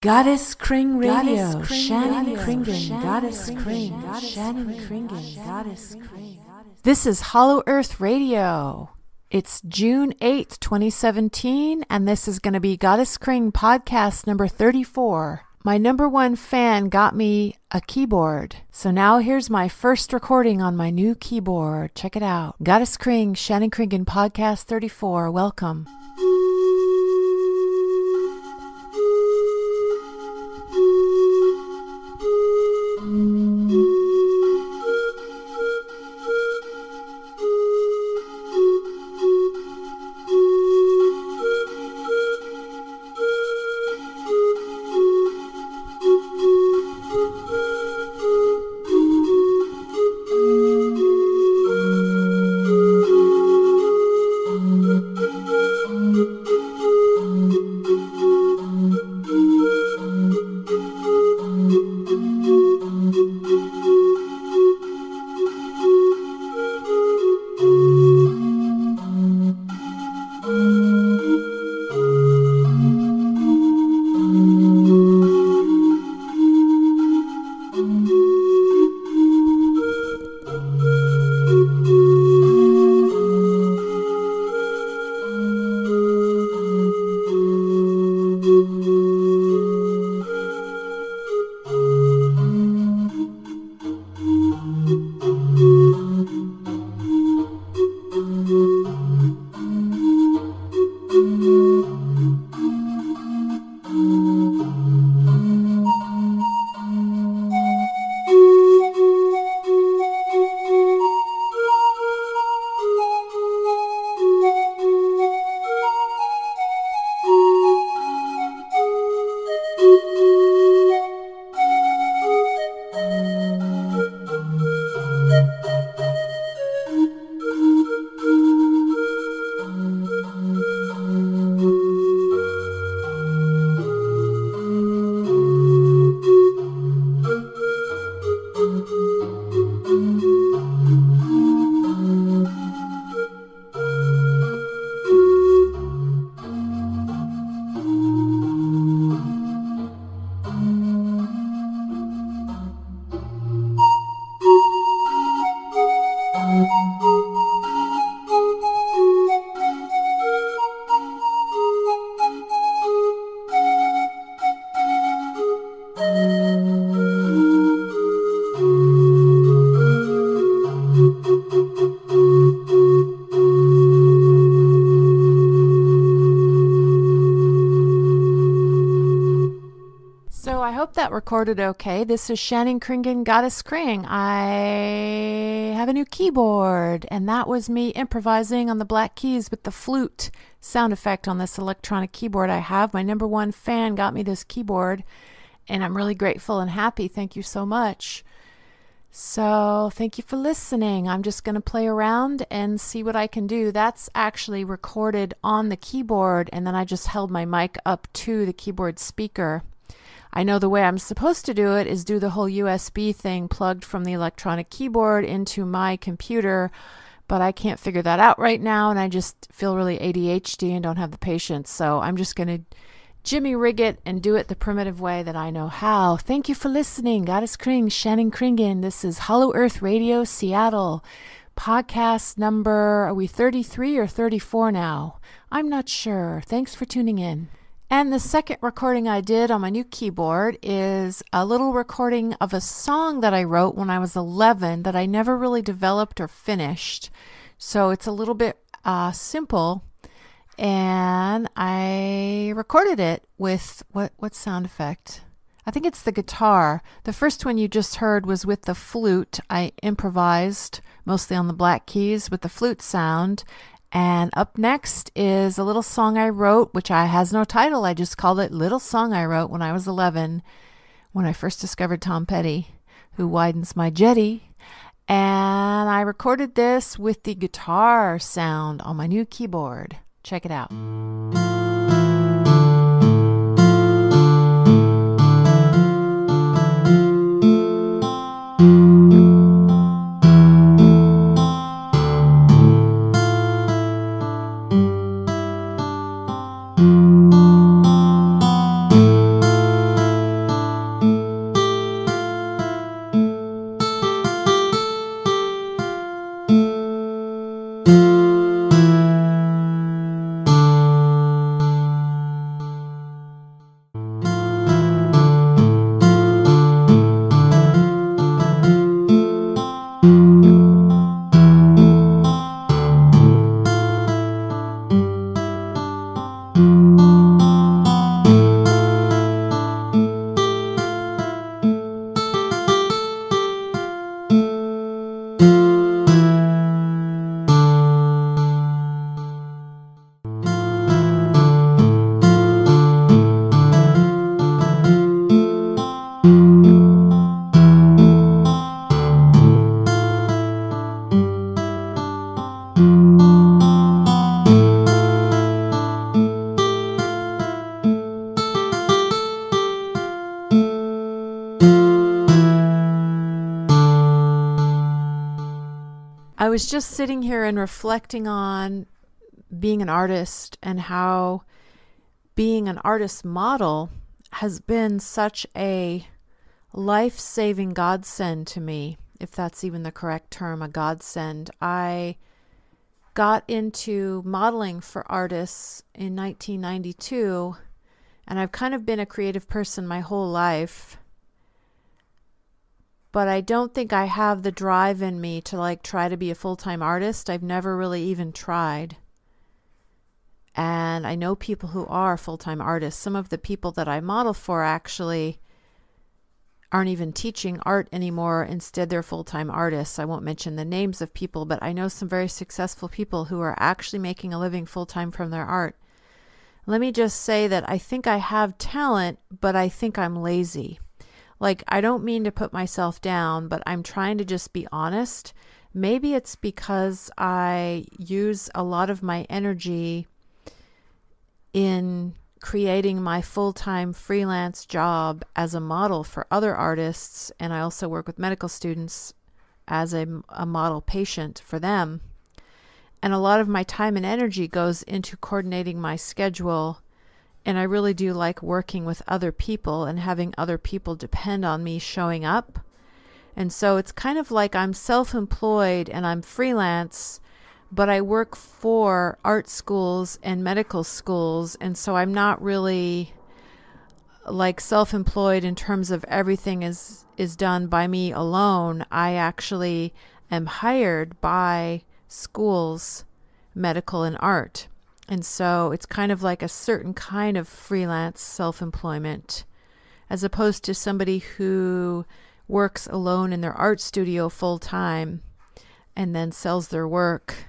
Goddess Kring Radio, Shannon Kringen, Goddess Kring, Shannon Kringen, Goddess Kring. This is Hollow Earth Radio. It's June 8th, 2017, and this is going to be Goddess Kring podcast number 34. My number one fan got me a keyboard, so now here's my first recording on my new keyboard. Check it out. Goddess Kring, Shannon Kringen podcast 34. Welcome. That recorded okay. This is Shannon Kringen, Goddess Kring. I have a new keyboard, and that was me improvising on the black keys with the flute sound effect on this electronic keyboard I have. My number one fan got me this keyboard, and I'm really grateful and happy. Thank you so much. So thank you for listening. I'm just going to play around and see what I can do. That's actually recorded on the keyboard, and then I just held my mic up to the keyboard speaker. I know the way I'm supposed to do it is do the whole USB thing plugged from the electronic keyboard into my computer, but I can't figure that out right now, and I just feel really ADHD and don't have the patience, so I'm just going to jimmy rig it and do it the primitive way that I know how. Thank you for listening. Goddess Kring, Shannon Kringen. This is Hollow Earth Radio, Seattle. Podcast number, are we 33 or 34 now? I'm not sure. Thanks for tuning in. And the second recording I did on my new keyboard is a little recording of a song that I wrote when I was 11 that I never really developed or finished. So it's a little bit simple, and I recorded it with what sound effect? I think it's the guitar. The first one you just heard was with the flute. I improvised mostly on the black keys with the flute sound. And up next is a little song I wrote, which has no title. I just called it Little Song I Wrote When I Was 11, when I first discovered Tom Petty, who widens my jetty. And I recorded this with the guitar sound on my new keyboard. Check it out. I was just sitting here and reflecting on being an artist and how being an artist model has been such a life-saving godsend to me, if that's even the correct term, a godsend. I got into modeling for artists in 1992, and I've kind of been a creative person my whole life. But I don't think I have the drive in me to like try to be a full-time artist. I've never really even tried. And I know people who are full-time artists. Some of the people that I model for actually aren't even teaching art anymore. Instead, they're full-time artists. I won't mention the names of people, but I know some very successful people who are actually making a living full-time from their art. Let me just say that I think I have talent, but I think I'm lazy. Like, I don't mean to put myself down, but I'm trying to just be honest. Maybe it's because I use a lot of my energy in creating my full-time freelance job as a model for other artists, and I also work with medical students as a model patient for them. And a lot of my time and energy goes into coordinating my schedule. And I really do like working with other people and having other people depend on me showing up. And so it's kind of like I'm self-employed and I'm freelance, but I work for art schools and medical schools. And so I'm not really like self-employed in terms of everything is done by me alone. I actually am hired by schools, medical and art. And so it's kind of like a certain kind of freelance self-employment, as opposed to somebody who works alone in their art studio full-time and then sells their work.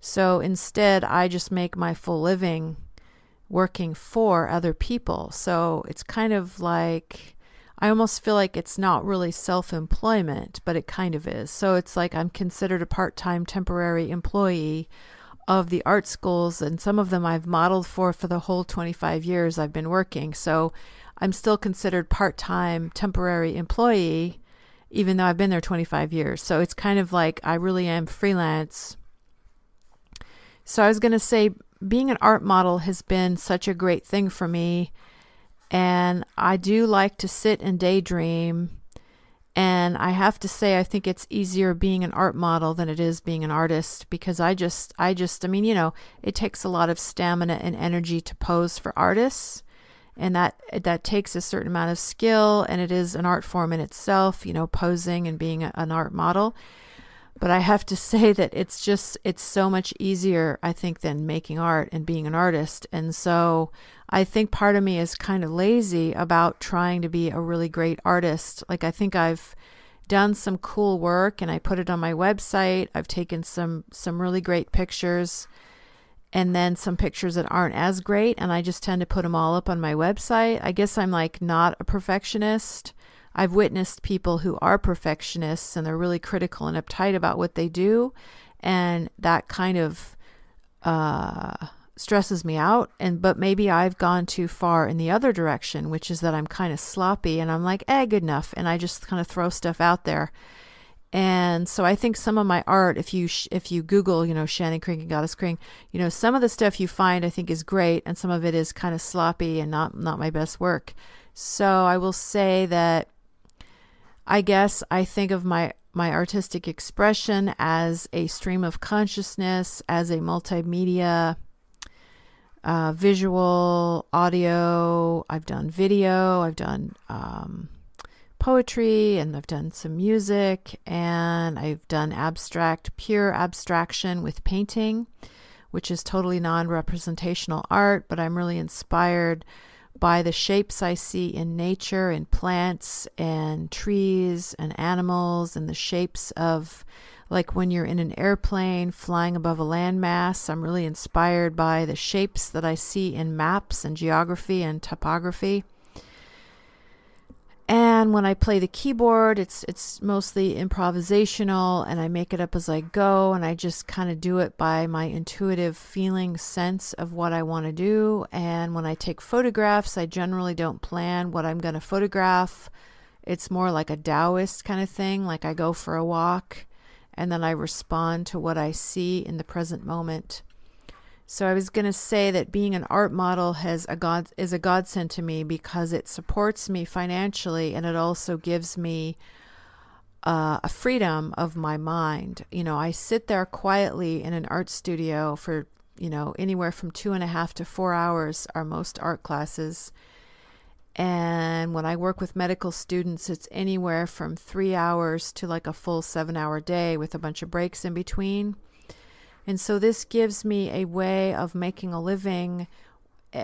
So instead, I just make my full living working for other people. So it's kind of like, I almost feel like it's not really self-employment, but it kind of is. So it's like I'm considered a part-time temporary employee of the art schools, and some of them I've modeled for the whole 25 years I've been working. So I'm still considered part-time temporary employee, even though I've been there 25 years. So it's kind of like I really am freelance. So I was going to say being an art model has been such a great thing for me. And I do like to sit and daydream. And I have to say, I think it's easier being an art model than it is being an artist, because I mean, you know, it takes a lot of stamina and energy to pose for artists, and that takes a certain amount of skill, and it is an art form in itself, you know, posing and being an art model. But I have to say that it's so much easier, I think, than making art and being an artist. And so I think part of me is kind of lazy about trying to be a really great artist. Like, I think I've done some cool work and I put it on my website. I've taken some really great pictures, and then some pictures that aren't as great. And I just tend to put them all up on my website. I guess I'm like not a perfectionist. I've witnessed people who are perfectionists and they're really critical and uptight about what they do, and that kind of stresses me out. But maybe I've gone too far in the other direction, which is that I'm kind of sloppy and I'm like, eh, good enough, and I just kind of throw stuff out there. And so I think some of my art, if you Google, you know, Shannon Kringen and Goddess Kringen, you know, some of the stuff you find I think is great, and some of it is kind of sloppy and not my best work. So I will say that. I guess I think of my artistic expression as a stream of consciousness, as a multimedia, visual, audio. I've done video, I've done poetry, and I've done some music, and I've done pure abstraction with painting, which is totally non-representational art, but I'm really inspired by the shapes I see in nature, in plants and trees and animals, and the shapes of, like, when you're in an airplane flying above a landmass. I'm really inspired by the shapes that I see in maps and geography and topography. And when I play the keyboard, it's mostly improvisational, and I make it up as I go, and I just kind of do it by my intuitive feeling sense of what I want to do. And when I take photographs, I generally don't plan what I'm going to photograph. It's more like a Taoist kind of thing. Like, I go for a walk and then I respond to what I see in the present moment. So I was going to say that being an art model is a godsend to me because it supports me financially, and it also gives me a freedom of my mind. You know, I sit there quietly in an art studio for, you know, anywhere from 2.5 to 4 hours are most art classes. And when I work with medical students, it's anywhere from 3 hours to like a full 7-hour day with a bunch of breaks in between. And so this gives me a way of making a living,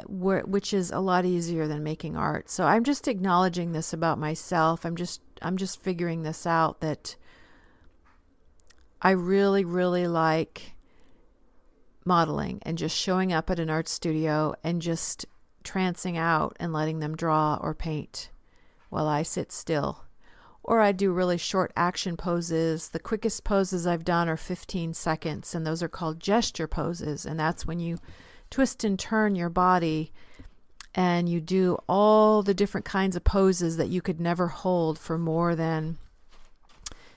which is a lot easier than making art. So I'm just acknowledging this about myself. I'm just figuring this out, that I really, really like modeling and just showing up at an art studio and just trancing out and letting them draw or paint while I sit still. Or I do really short action poses. The quickest poses I've done are 15 seconds, and those are called gesture poses. And that's when you twist and turn your body and you do all the different kinds of poses that you could never hold for more than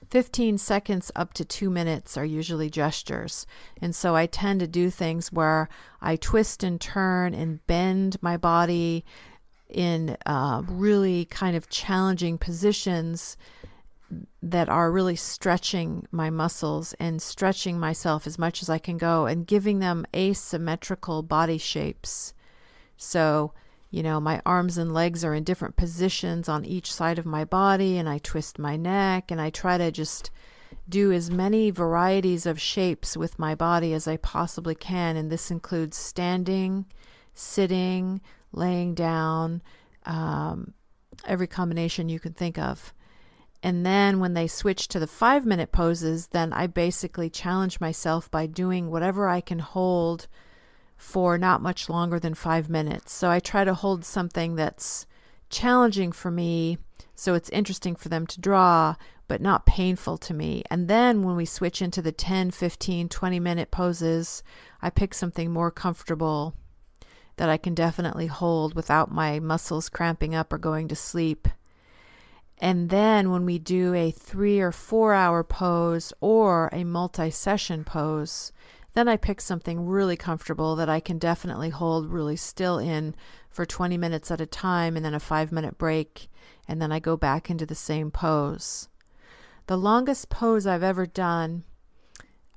15 seconds up to 2 minutes are usually gestures. And so I tend to do things where I twist and turn and bend my body in really kind of challenging positions that are really stretching my muscles and stretching myself as much as I can go, and giving them asymmetrical body shapes. So, you know, my arms and legs are in different positions on each side of my body, and I twist my neck, and I try to just do as many varieties of shapes with my body as I possibly can. And this includes standing, sitting, laying down, every combination you can think of. And then when they switch to the 5-minute poses, then I basically challenge myself by doing whatever I can hold for not much longer than 5 minutes. So I try to hold something that's challenging for me, so it's interesting for them to draw, but not painful to me. And then when we switch into the 10, 15, 20-minute poses, I pick something more comfortable that I can definitely hold without my muscles cramping up or going to sleep. And then when we do a 3 or 4 hour pose or a multi-session pose, then I pick something really comfortable that I can definitely hold really still in for 20 minutes at a time, and then a 5-minute break, and then I go back into the same pose. The longest pose I've ever done,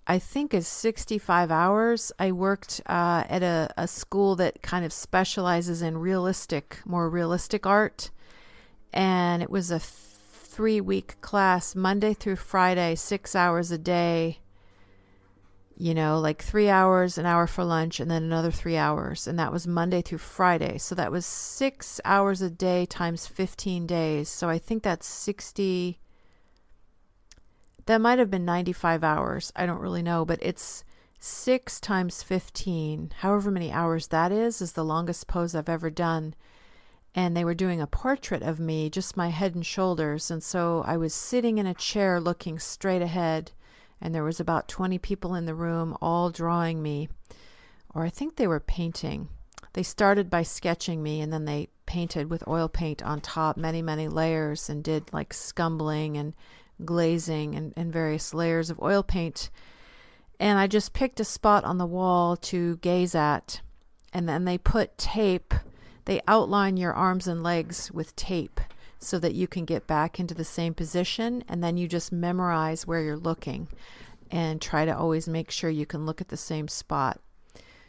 I think, is 65 hours. I worked at a school that kind of specializes in more realistic art. And it was a 3-week class, Monday through Friday, 6 hours a day, you know, like 3 hours, an hour for lunch, and then another 3 hours. And that was Monday through Friday. So that was 6 hours a day times 15 days. So I think that's 60. That might have been 95 hours. I don't really know, but it's 6 times 15. However many hours that is the longest pose I've ever done. And they were doing a portrait of me, just my head and shoulders. And so I was sitting in a chair looking straight ahead, and there was about 20 people in the room all drawing me. Or I think they were painting. They started by sketching me, and then they painted with oil paint on top, many, many layers, and did like scumbling and glazing and various layers of oil paint. And I just picked a spot on the wall to gaze at, and then they put tape. They outline your arms and legs with tape so that you can get back into the same position, and then you just memorize where you're looking and try to always make sure you can look at the same spot.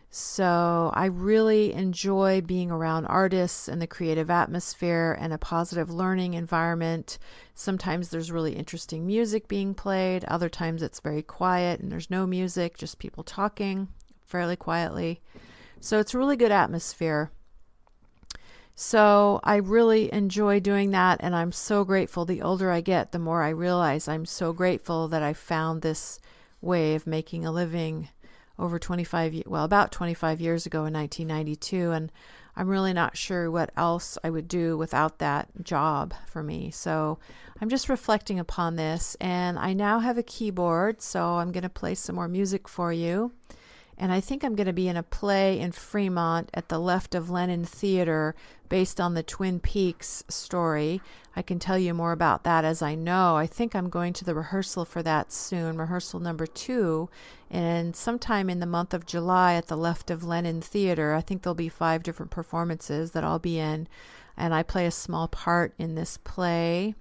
So I really enjoy being around artists and the creative atmosphere and a positive learning environment. Sometimes there's really interesting music being played. Other times it's very quiet and there's no music, just people talking fairly quietly. So it's a really good atmosphere. So I really enjoy doing that, and I'm so grateful. The older I get, the more I realize I'm so grateful that I found this way of making a living over 25 years ago in 1992, and I'm really not sure what else I would do without that job for me. So I'm just reflecting upon this, and I now have a keyboard, so I'm going to play some more music for you. and I think I'm going to be in a play in Fremont at the Left of Lenin Theater based on the Twin Peaks story. I can tell you more about that as I know. I think I'm going to the rehearsal for that soon, rehearsal number 2, and sometime in the month of July at the Left of Lenin Theater. I think there'll be 5 different performances that I'll be in, and I play a small part in this play.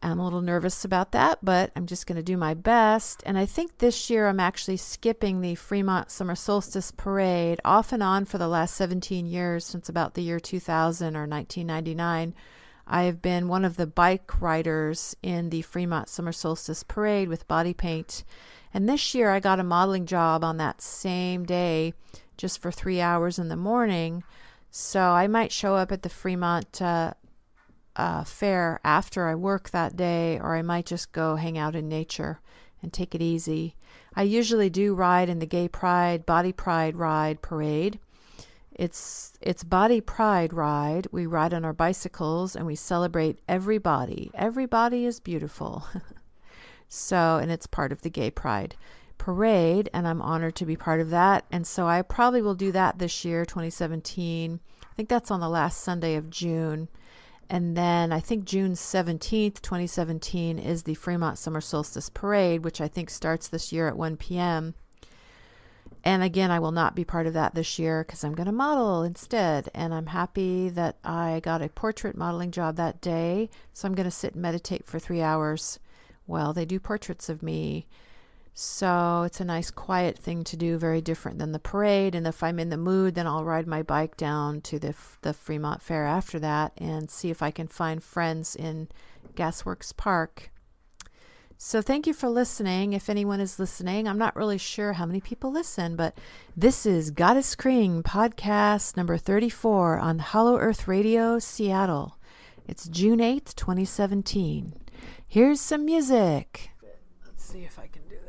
I'm a little nervous about that, but I'm just going to do my best. And I think this year I'm actually skipping the Fremont Summer Solstice Parade off and on for the last 17 years, since about the year 2000 or 1999. I have been one of the bike riders in the Fremont Summer Solstice Parade with body paint. And this year I got a modeling job on that same day, just for 3 hours in the morning. So I might show up at the Fremont fair after I work that day, or I might just go hang out in nature and take it easy. I usually do ride in the Gay Pride Body Pride Ride parade. It's Body Pride Ride. We ride on our bicycles and we celebrate everybody. Everybody is beautiful. So, and it's part of the Gay Pride Parade, and I'm honored to be part of that. And so I probably will do that this year, 2017. I think that's on the last Sunday of June. And then I think June 17th, 2017 is the Fremont Summer Solstice Parade, which I think starts this year at 1 p.m. And again, I will not be part of that this year because I'm going to model instead. And I'm happy that I got a portrait modeling job that day. So I'm going to sit and meditate for 3 hours while they do portraits of me. So it's a nice quiet thing to do, very different than the parade. And if I'm in the mood, then I'll ride my bike down to the Fremont Fair after that and see if I can find friends in Gasworks Park. So thank you for listening. If anyone is listening, I'm not really sure how many people listen, but this is Goddess Kringen podcast number 34 on Hollow Earth Radio, Seattle. It's June 8th, 2017. Here's some music. Let's see if I can do this.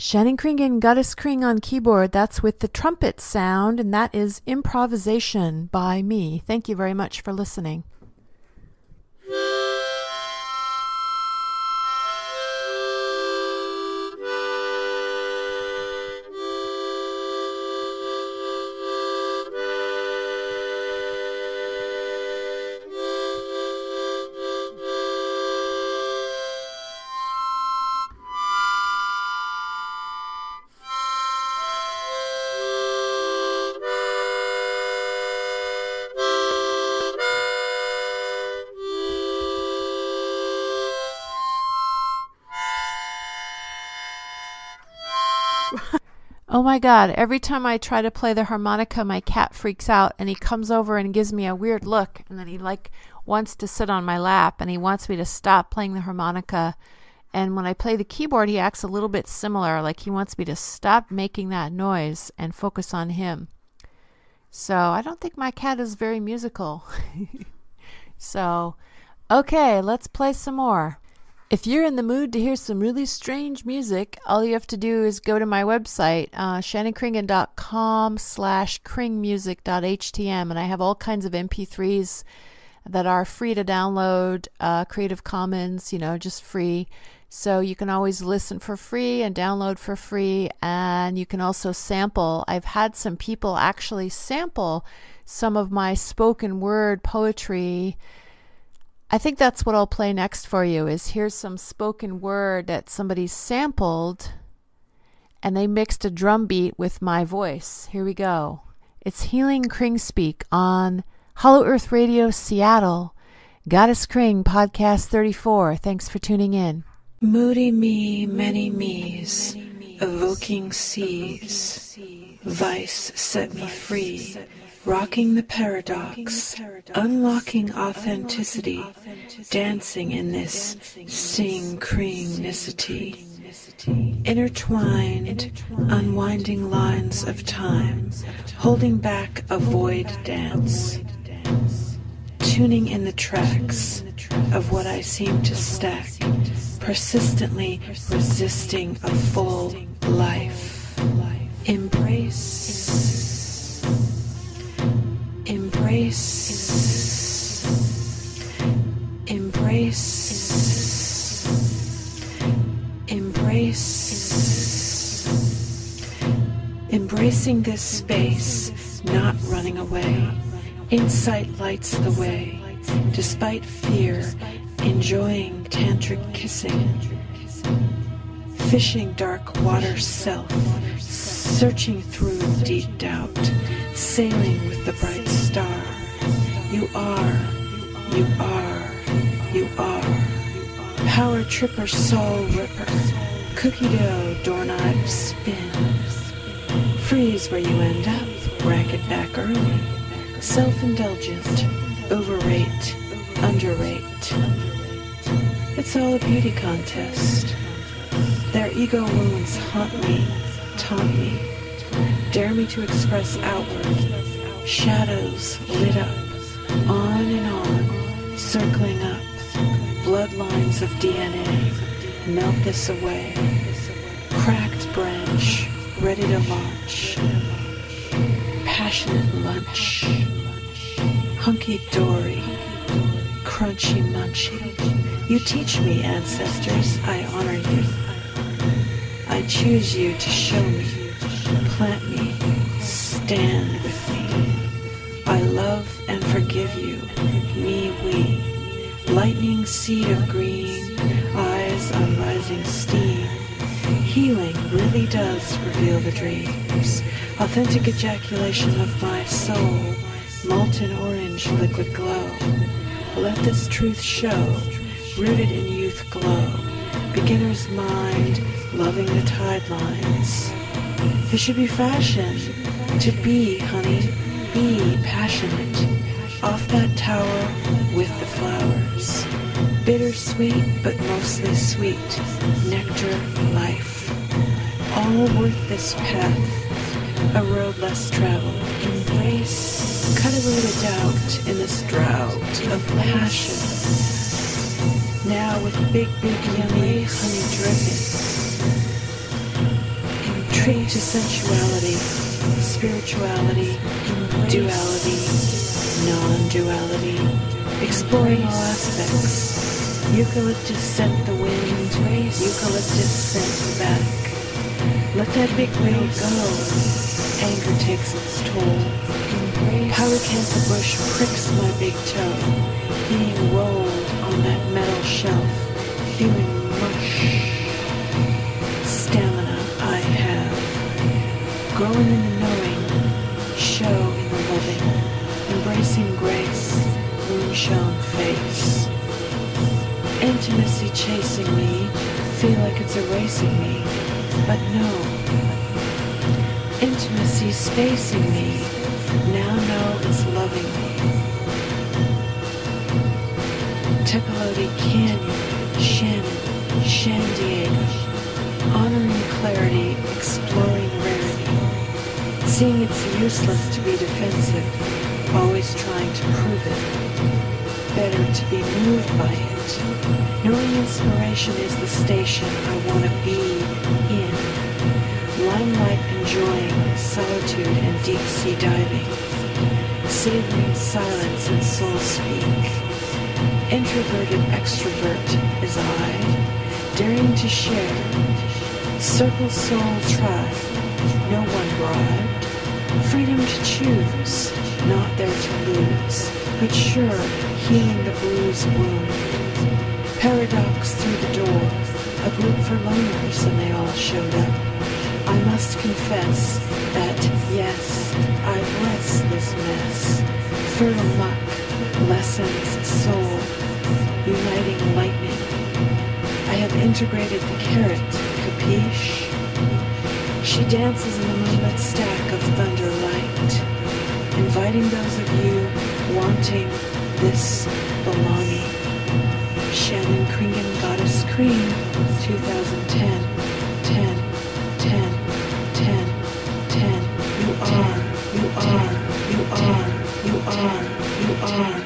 Shannon Kringen, Goddess Kring on keyboard. That's with the trumpet sound, and that is improvisation by me. Thank you very much for listening. Oh my God, every time I try to play the harmonica, my cat freaks out and he comes over and gives me a weird look, and then he like wants to sit on my lap and he wants me to stop playing the harmonica. And when I play the keyboard, he acts a little bit similar, like he wants me to stop making that noise and focus on him. So I don't think my cat is very musical. So, okay, let's play some more. If you're in the mood to hear some really strange music, all you have to do is go to my website, shannonkringen.com/kringmusic.htm, and I have all kinds of MP3s that are free to download, Creative Commons, you know, just free. So you can always listen for free and download for free, and you can also sample. I've had some people actually sample some of my spoken word poetry. I think that's what I'll play next for you, is here's some spoken word that somebody sampled and they mixed a drum beat with my voice. Here we go. It's Healing Kring Speak on Hollow Earth Radio Seattle, Goddess Kring Podcast 34. Thanks for tuning in. Moody me, many me's, evoking seas, vice set me free. Rocking the paradox, unlocking authenticity, dancing in this synchronicity, intertwined, unwinding lines of time, holding back a void dance, tuning in the tracks of what I seem to stack, persistently resisting a full life. Embracing this space, not running away. Insight lights the way. Despite fear, enjoying tantric kissing. Fishing dark water self, searching through deep doubt, sailing with the bright star. You are, you are, you are. Power tripper, soul ripper, cookie dough, doorknob spin. Freeze where you end up, racket back early. Self-indulgent, overrate, underrate. It's all a beauty contest. Their ego wounds haunt me, taunt me, dare me to express outward, shadows lit up, on and on, circling up, bloodlines of DNA, melt this away, cracked branch, ready to launch, passionate lunch, hunky-dory, crunchy munchy, you teach me, ancestors, I honor you. I choose you to show me, plant me, stand with me. I love and forgive you, me, we. Lightning seed of green, eyes on rising steam. Healing really does reveal the dreams. Authentic ejaculation of my soul, molten orange liquid glow. Let this truth show, rooted in youth glow. Beginner's mind, loving the tide lines. It should be fashion to be, honey, be passionate. Off that tower with the flowers. Bittersweet, but mostly sweet. Nectar, life. All worth this path. A road less traveled. Embrace. Cut away the doubt in this drought of passion. Now with big, big, yummy honey dripping. entry to sensuality, spirituality, duality, non-duality, exploring all aspects. Eucalyptus sent the wind, eucalyptus sent back. Let that big wave go. Anger takes its toll. Polycanthus bush pricks my big toe, being rolled on that metal shelf, feeling mush. Stamina I have, growing in the knowing, show in the loving, embracing grace, moonshone face. Intimacy chasing me, feel like it's erasing me, but no. Intimacy spacing me, now know it's loving me. Tepeloti Canyon, Shannon, San Diego. Honoring clarity, exploring rarity. Seeing it's useless to be defensive, always trying to prove it. Better to be moved by it. Knowing inspiration is the station I want to be in. Limelight enjoying, solitude and deep sea diving. Savoring silence and soul speak. Introverted extrovert is I. Daring to share, circle soul tribe, no one bribed, freedom to choose, not there to lose, but sure, healing the blues wound, paradox through the door, a group for loners and they all showed up. I must confess that, yes, I bless this mess, fertile luck, lessons, soul, uniting lightning. I have integrated the carrot, capiche? She dances in the moonlit stack of thunder light, inviting those of you wanting this belonging. Shannon Kringen, Goddess Cream, 2010, 10, 10, 10, 10. You are, you are, you are, you are, you are. You are.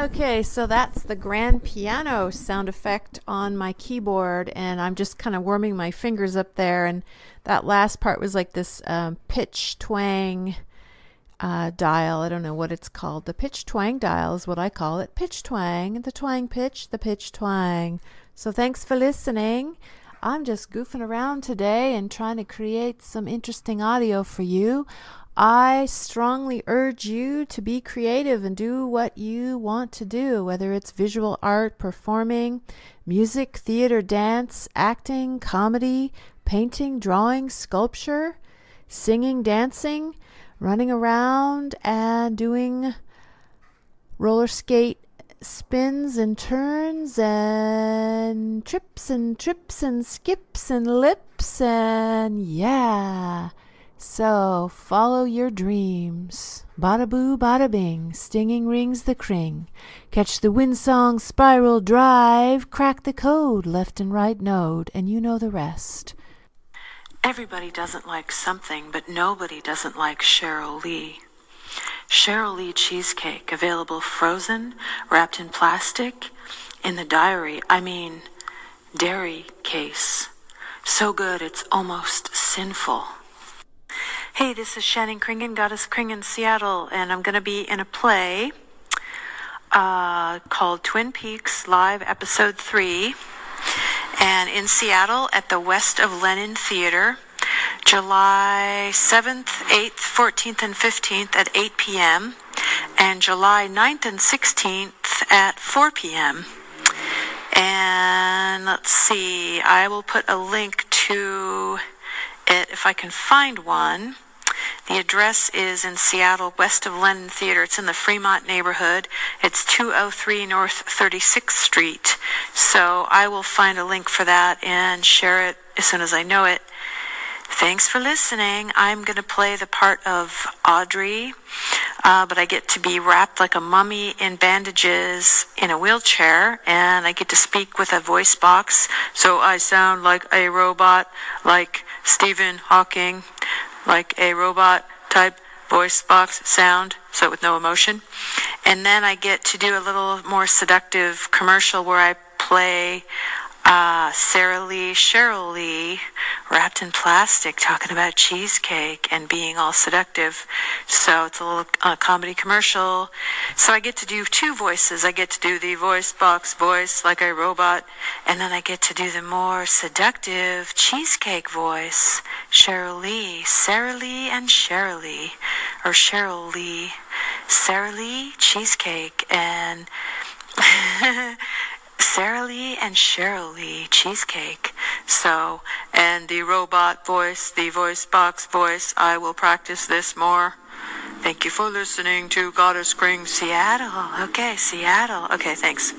Okay, so that's the grand piano sound effect on my keyboard, and I'm just kind of warming my fingers up there, and that last part was like this pitch twang dial. I don't know what it's called. The pitch twang dial is what I call it. Pitch twang, the twang pitch, the pitch twang. So thanks for listening. I'm just goofing around today and trying to create some interesting audio for you. I strongly urge you to be creative and do what you want to do, whether it's visual art, performing, music, theater, dance, acting, comedy, painting, drawing, sculpture, singing, dancing, running around and doing roller skate spins and turns and trips and trips and skips and lips and yeah. So, follow your dreams. Bada boo, bada bing, stinging rings the kring. Catch the winsong spiral drive, crack the code, left and right node, and you know the rest. Everybody doesn't like something, but nobody doesn't like Cheryl Lee. Cheryl Lee cheesecake, available frozen, wrapped in plastic, in the dairy case. So good it's almost sinful. Hey, this is Shannon Kringen, Goddess Kringen, Seattle, and I'm going to be in a play called Twin Peaks Live Episode 3, and in Seattle at the West of Lenin Theater, July 7th, 8th, 14th, and 15th at 8 p.m., and July 9th and 16th at 4 p.m. And let's see, I will put a link to it if I can find one. The address is in Seattle, West of Lenin Theater. It's in the Fremont neighborhood. It's 203 North 36th Street. So I will find a link for that and share it as soon as I know it. Thanks for listening. I'm going to play the part of Audrey, but I get to be wrapped like a mummy in bandages in a wheelchair, and I get to speak with a voice box, so I sound like a robot, like Stephen Hawking, like a robot type voice box sound, so with no emotion. And then I get to do a little more seductive commercial where I play Cheryl Lee, wrapped in plastic, talking about cheesecake and being all seductive. So it's a little comedy commercial. So I get to do two voices. I get to do the voice box voice like a robot, and then I get to do the more seductive cheesecake voice, Cheryl Lee, Sarah Lee, and Cheryl Lee, or Cheryl Lee, Sarah Lee, cheesecake, and Sarah Lee and Cheryl Lee cheesecake. So, and the robot voice, the voice box voice, I will practice this more. Thank you for listening to Goddess Kring, Seattle. Okay, Seattle. Okay, thanks.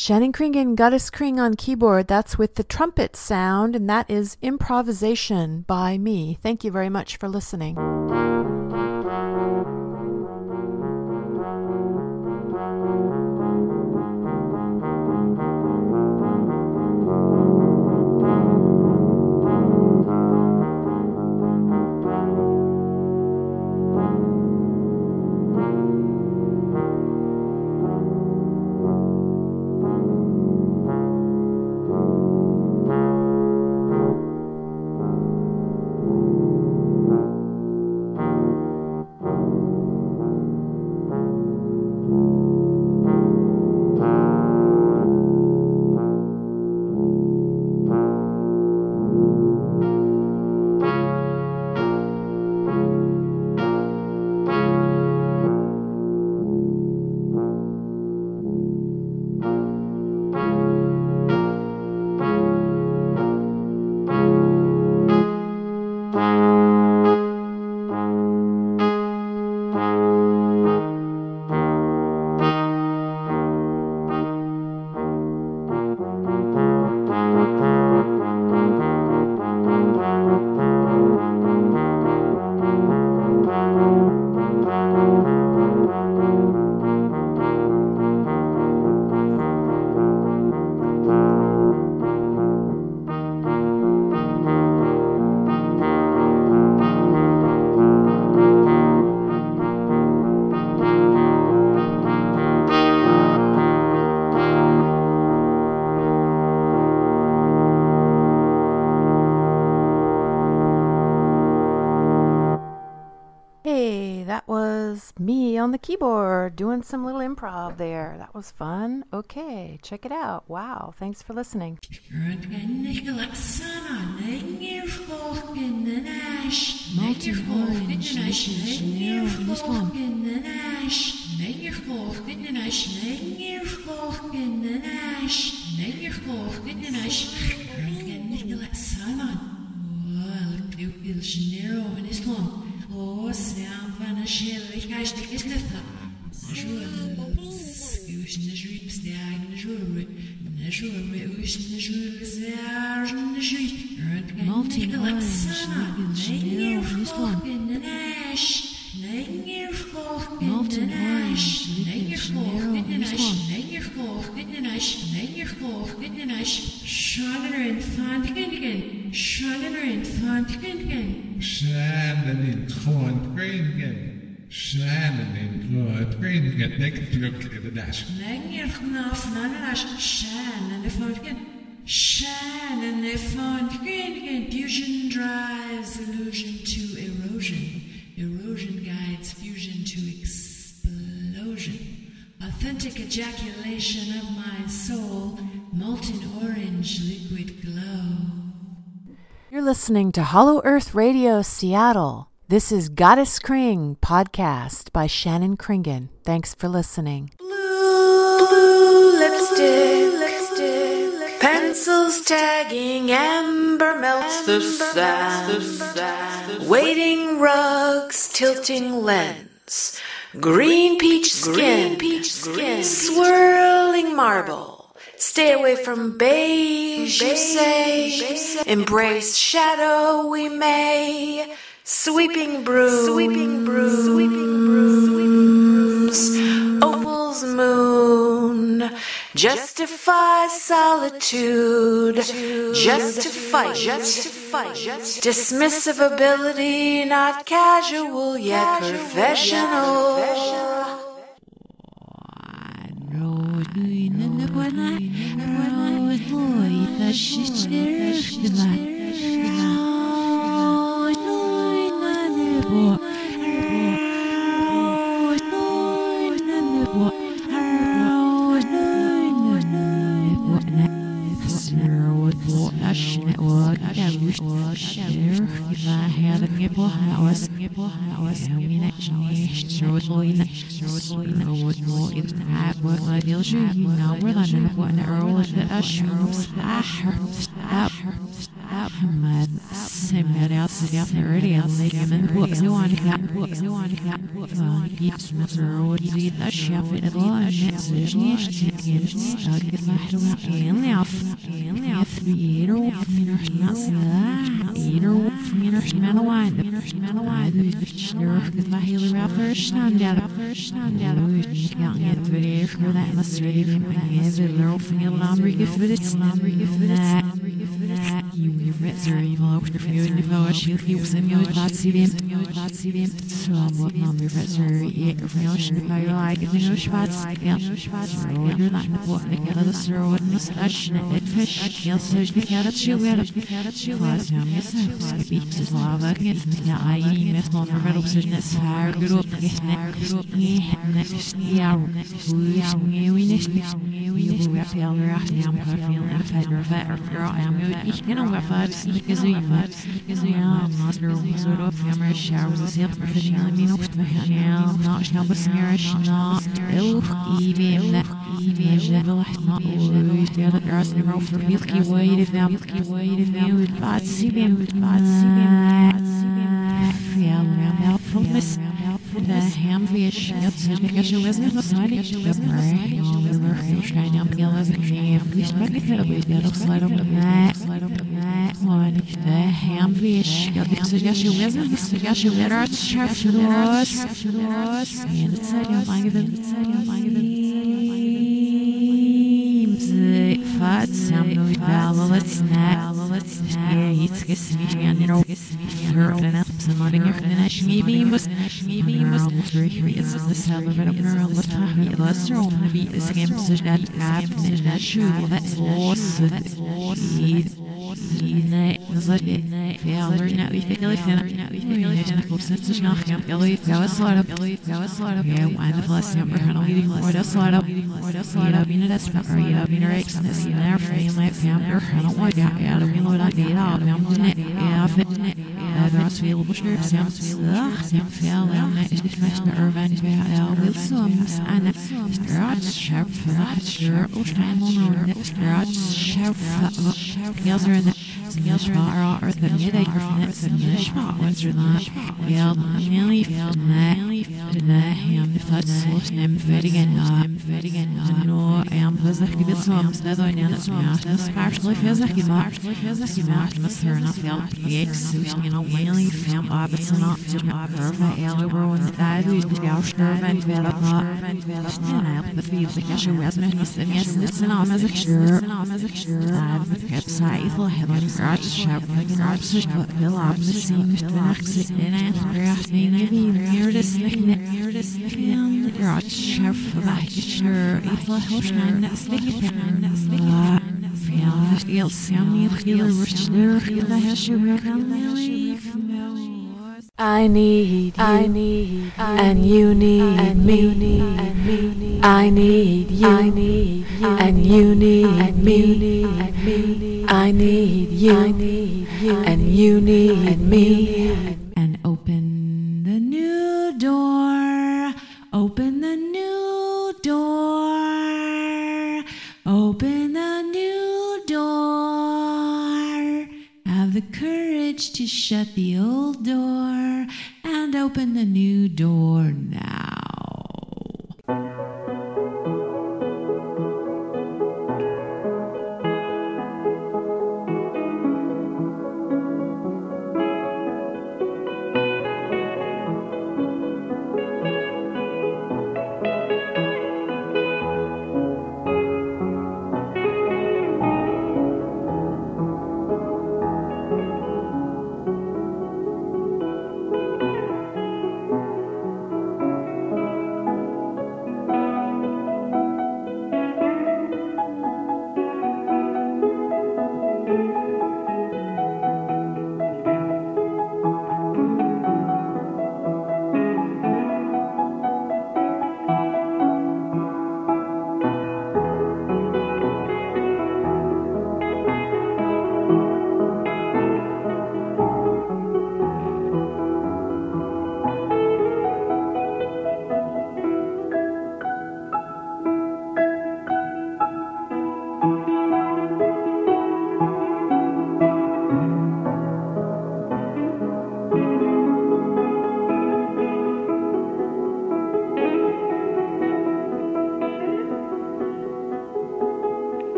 Shannon Kringen, Goddess Kring on keyboard. That's with the trumpet sound, and that is Improvisation by me. Thank you very much for listening. On the keyboard doing some little improv there. That was fun. Okay, check it out. Wow, thanks for listening. Oh, sound van a shilling, I stick his leather. Shannon, fusion drives illusion to erosion. Erosion guides fusion to explosion. Authentic ejaculation of my soul. Molten orange liquid glow. You're listening to Hollow Earth Radio, Seattle. This is Goddess Kring podcast by Shannon Kringen. Thanks for listening. Blue lipstick, pencils tagging, amber melts the sand. Waiting rugs, tilting lens, green peach skin, swirling marble. Stay away from beige, you say. Embrace shadow, we may. Sweeping brooms, opal's moon. Justify solitude, justify. Dismissive ability, not casual yet professional.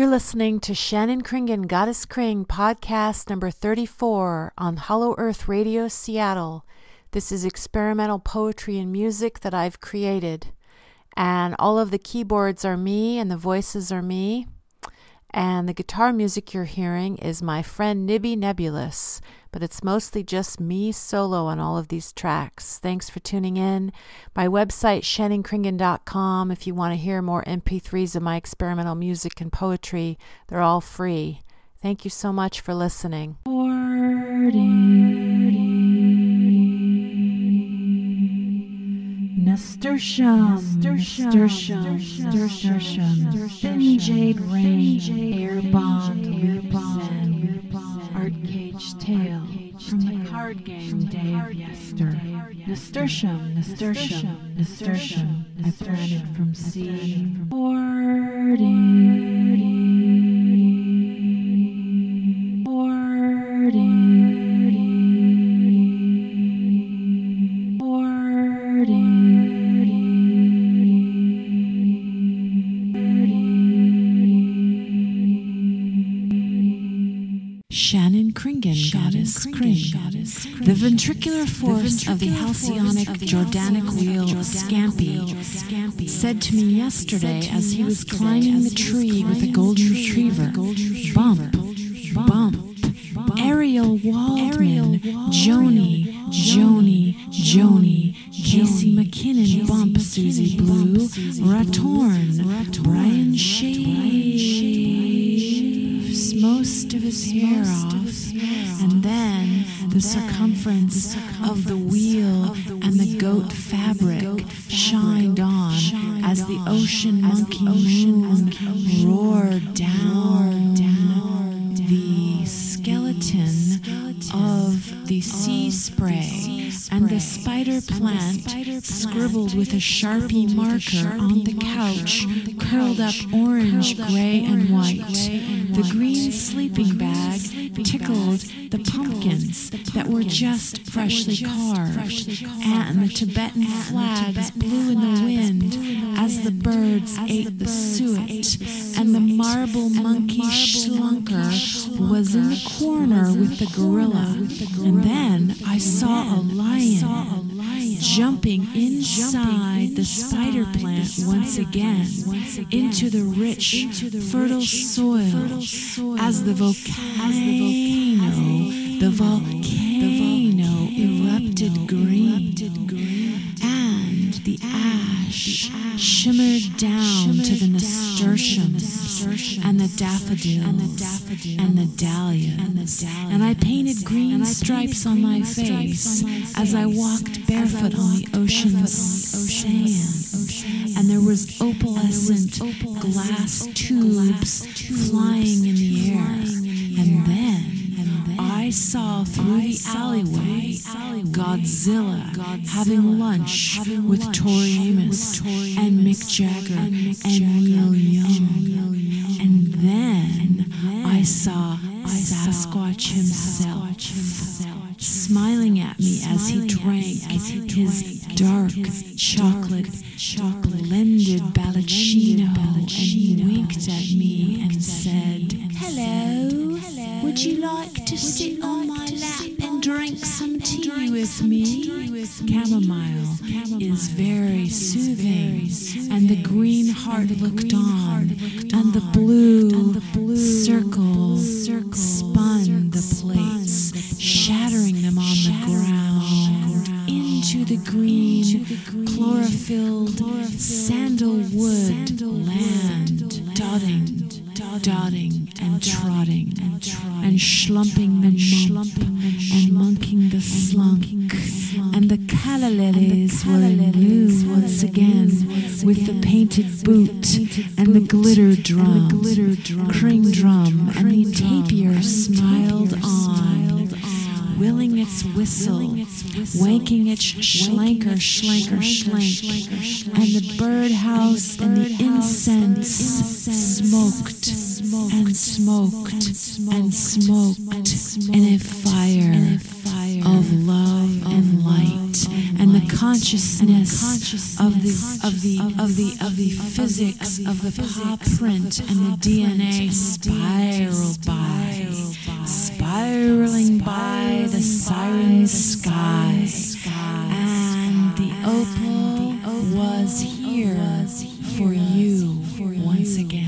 You're listening to Shannon Kringen, Goddess Kring, podcast number 34 on Hollow Earth Radio, Seattle. This is experimental poetry and music that I've created. And all of the keyboards are me and the voices are me. And the guitar music you're hearing is my friend Nibby Nebulous, but it's mostly just me solo on all of these tracks. Thanks for tuning in. My website, shannonkringen.com, if you want to hear more MP3s of my experimental music and poetry, they're all free. Thank you so much for listening. Nasturtium, thin jade rain, air bond, art cage tale, from the card game day of yester. Nasturtium, I planted from seed. The ventricular force of the halcyonic Jordanic wheel Scampi said to me yesterday as he was climbing the tree with a golden retriever, bump, Ariel Waldman, Joni, Casey McKinnon, bump, Susie Blue, Ratorn, Brian shaves most of his hair off, and then the circumference of the wheel and the goat fabric shined on as the ocean monkey moon roared down the skeleton of the sea spray, and the spider plant scribbled with a Sharpie marker on the couch, curled up orange, gray, and white. The green sleeping bag tickled the pumpkins that were just freshly carved, and the Tibetan flags blew in the wind as the birds ate the suet, and the marble monkey Schlunker was in the corner with the gorilla. And then I saw a lion jumping inside the spider plant once again into the rich, fertile soil as the volcano erupted green, and the ash shimmered down to the nasturtiums and the daffodils and the dahlias, and I painted green stripes on my face as I walked barefoot on the ocean's sand, and there was opalescent glass tubes flying in the air. And then I saw through the alleyway Godzilla having lunch with Tori Amos and Mick Jagger and Neil Young. And then I saw Sasquatch himself smiling at me as he drank his dark chocolate blended Baldacchino, and he winked at me and said, "Hello. Would you like to sit on my lap and drink some tea with me?" Chamomile is very soothing, and the green heart looked on, and the blue circles spun the plates, shattering them on the ground into the green chlorophylled sandalwood land, dotting and trotting and schlumping and monking the slunk, and the calla-lilies were in bloom once again with the painted boot and the glitter drum, Kring drum, and the tapir smiled on, willing its whistle, wanking its schlanker, and the birdhouse and the incense smoked in a fire of love and light, and the consciousness of the physics of the paw print and the DNA spiral by, spiraling by the siren sky. And the opal was here for you once again.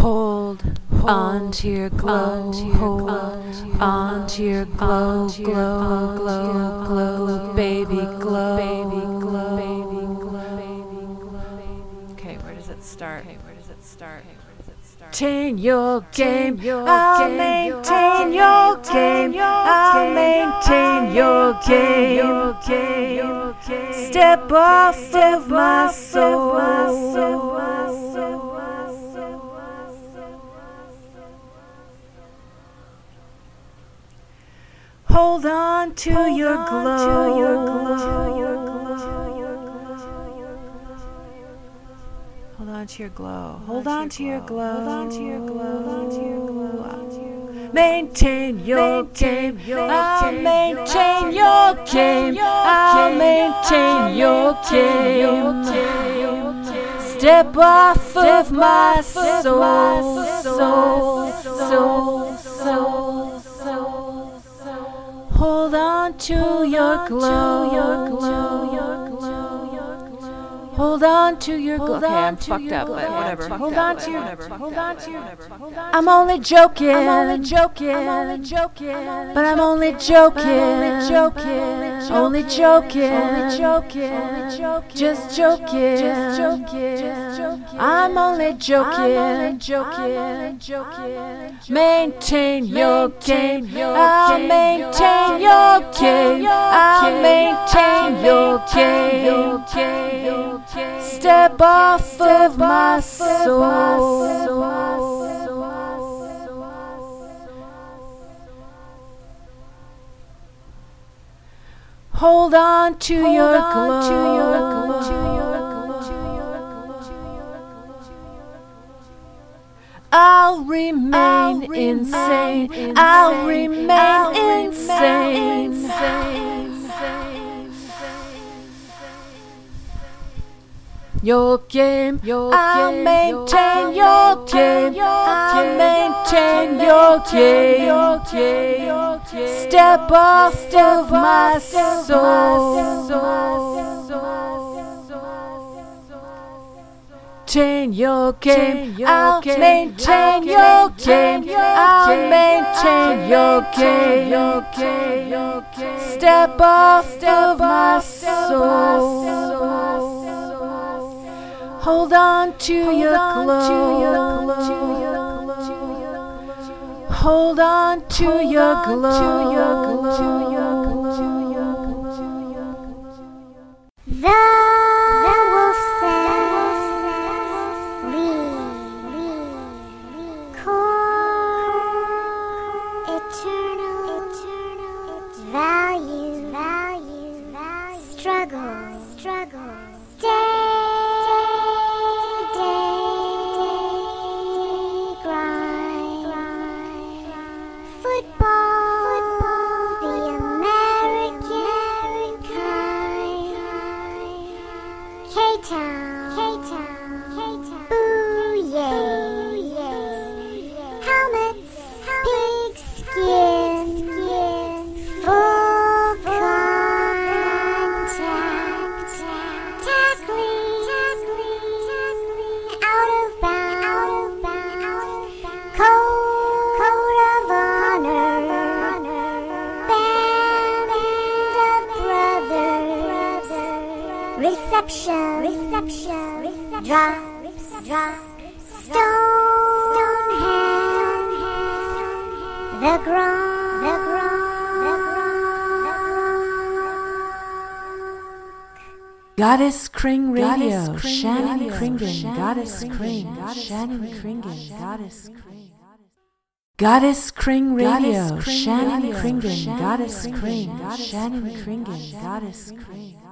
Hold onto your glow, hold onto your glow, glow, glow, glow, baby glow, baby glow. Okay, where does it start? Maintain your game, I'll maintain your game, I'll maintain your game. Step off of my soul. Hold on to your glow. Hold on to your glow. Hold on to your glow. Hold on to your glow. Hold on to your glow. Maintain your game. I'll maintain your game. I'll maintain your game. Step off of my soul. Hold on to your glow. Hold on to your glow. Okay, I'm fucked up, but whatever. Hold on to your glow. I'm only joking. But I'm only joking. Just joking. I'm only joking. Maintain your game. I'll maintain your game. I'll maintain your game. Step off of my soul. Hold on to your glow. I'll remain insane. I'll remain insane. Your game, I'll maintain your game. I'll maintain your game. Step off of my soul. Maintain your game. I'll maintain your game. I'll maintain your game. Step off of my soul. Hold on to your glow. Hold on to your glow. The wolf says, leave core eternal value struggle stay. Goddess Kring Radio, Shannon Kringen, Goddess Kring, Shannon Kringen, Goddess Kring. Goddess Kring Radio, Shannon Kringen, Goddess Kring, Shannon Kringen, Goddess Kring.